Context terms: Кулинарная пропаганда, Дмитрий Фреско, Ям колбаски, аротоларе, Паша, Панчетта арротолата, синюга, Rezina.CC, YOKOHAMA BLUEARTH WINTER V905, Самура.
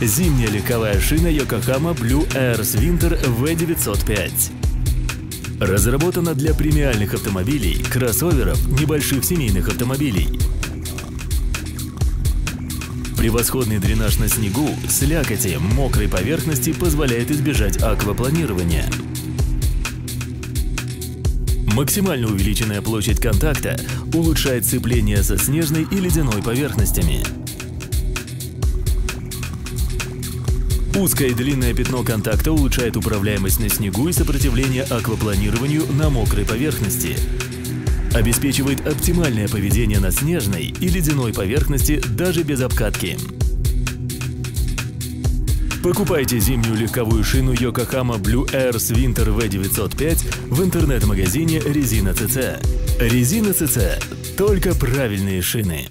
Зимняя легковая шина YOKOHAMA BLUEARTH WINTER V905 разработана для премиальных автомобилей, кроссоверов, небольших семейных автомобилей. Превосходный дренаж на снегу, слякоти, мокрой поверхности позволяет избежать аквапланирования. Максимально увеличенная площадь контакта улучшает сцепление со снежной и ледяной поверхностями. Узкое и длинное пятно контакта улучшает управляемость на снегу и сопротивление аквапланированию на мокрой поверхности. Обеспечивает оптимальное поведение на снежной и ледяной поверхности даже без обкатки. Покупайте зимнюю легковую шину YOKOHAMA BLUEARTH WINTER V905 в интернет-магазине Rezina.CC. Rezina.CC – только правильные шины.